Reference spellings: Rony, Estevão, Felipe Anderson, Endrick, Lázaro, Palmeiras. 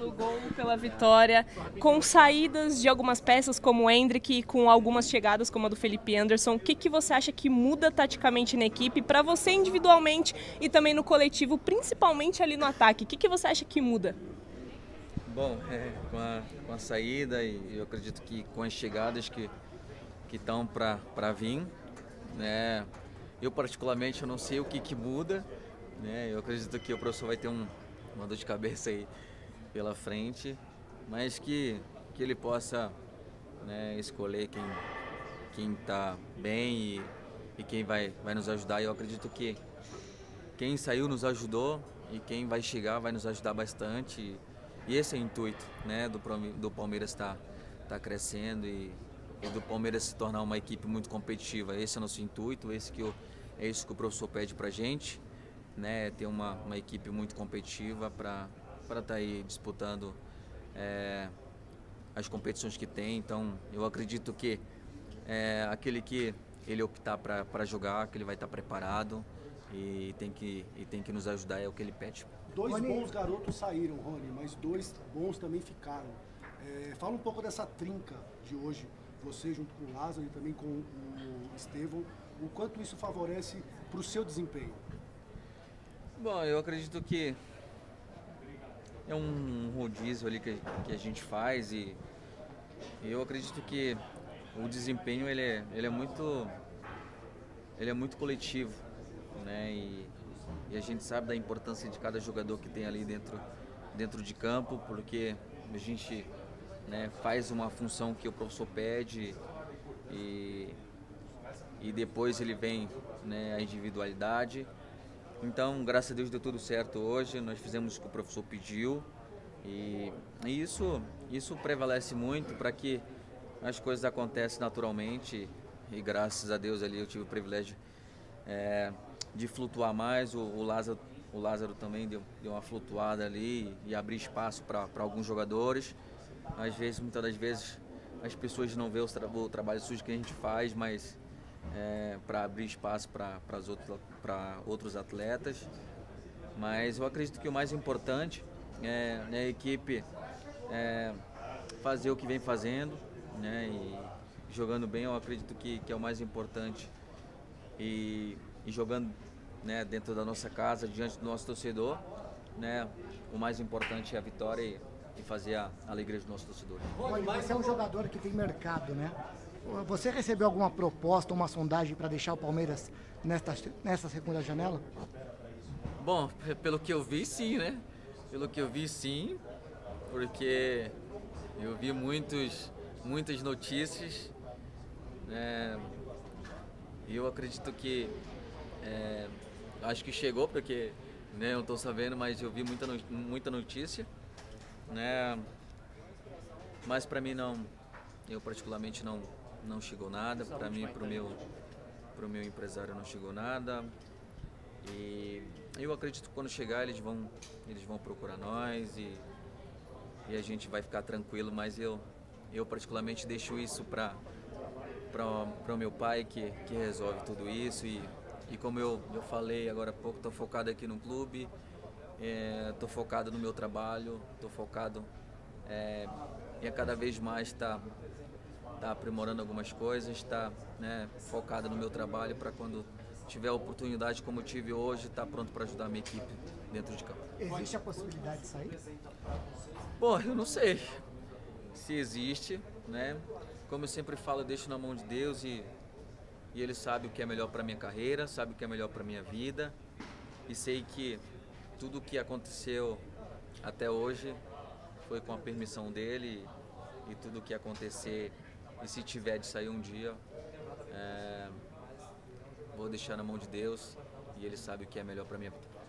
pelo gol, pela vitória, com saídas de algumas peças como o Endrick e com algumas chegadas como a do Felipe Anderson. O que você acha que muda taticamente na equipe, para você individualmente e também no coletivo, principalmente ali no ataque? O que você acha que muda? Bom, com a saída, e eu acredito que com as chegadas que estão para vir, né? Eu particularmente eu não sei o que muda, né? Eu acredito que o professor vai ter uma dor de cabeça aí pela frente, mas que ele possa, né, escolher quem tá bem e quem vai nos ajudar. Eu acredito que quem saiu nos ajudou e quem vai chegar vai nos ajudar bastante. E esse é o intuito, né, do Palmeiras tá crescendo e do Palmeiras se tornar uma equipe muito competitiva. Esse é o nosso intuito, é isso que o professor pede pra gente, né, ter uma equipe muito competitiva para estar aí disputando as competições que tem. Então eu acredito que aquele que ele optar para jogar, que ele vai estar preparado e tem que nos ajudar, é o que ele pede. Dois bons garotos saíram, Rony, mas dois bons também ficaram. Fala um pouco dessa trinca de hoje, você junto com o Lázaro e também com o Estevão, o quanto isso favorece para o seu desempenho? Bom, eu acredito que é um rodízio ali que a gente faz e eu acredito que o desempenho ele é muito coletivo, né? E a gente sabe da importância de cada jogador que tem ali dentro de campo, porque a gente, né, faz uma função que o professor pede e depois ele vem, né, a individualidade. Então, graças a Deus, deu tudo certo hoje, nós fizemos o que o professor pediu e isso prevalece muito para que as coisas acontecem naturalmente e graças a Deus ali eu tive o privilégio de flutuar mais. O Lázaro também deu uma flutuada ali e abrir espaço para alguns jogadores. Muitas das vezes as pessoas não vê o trabalho sujo que a gente faz, mas para abrir espaço para outros atletas. Mas eu acredito que o mais importante é, né, a equipe fazer o que vem fazendo, né, e jogando bem. Eu acredito que é o mais importante e jogando, né, dentro da nossa casa, diante do nosso torcedor, né, o mais importante é a vitória e fazer a alegria dos nossos torcedores. Você é um jogador que tem mercado, né? Você recebeu alguma proposta, uma sondagem para deixar o Palmeiras nesta segunda janela? Bom, pelo que eu vi, sim, né? Pelo que eu vi, sim, porque eu vi muitas notícias, né? Eu acredito que acho que chegou, porque, né, eu não estou sabendo, mas eu vi muita notícia, né? Mas para mim não, eu particularmente não chegou nada. Para mim, pro meu empresário não chegou nada. E eu acredito que quando chegar eles vão procurar nós e a gente vai ficar tranquilo. Mas eu particularmente deixo isso para o meu pai que resolve tudo isso. E como eu falei agora há pouco, estou focado aqui no clube, estou focado no meu trabalho, estou focado e cada vez mais tá aprimorando algumas coisas, está, né, focado no meu trabalho para quando tiver a oportunidade como eu tive hoje, tá pronto para ajudar a minha equipe dentro de campo. Existe a possibilidade de sair? Bom, eu não sei se existe, né? Como eu sempre falo, eu deixo na mão de Deus e Ele sabe o que é melhor para minha carreira, sabe o que é melhor para minha vida e sei que tudo o que aconteceu até hoje foi com a permissão dele e tudo o que acontecer e se tiver de sair um dia, vou deixar na mão de Deus e Ele sabe o que é melhor para minha vida.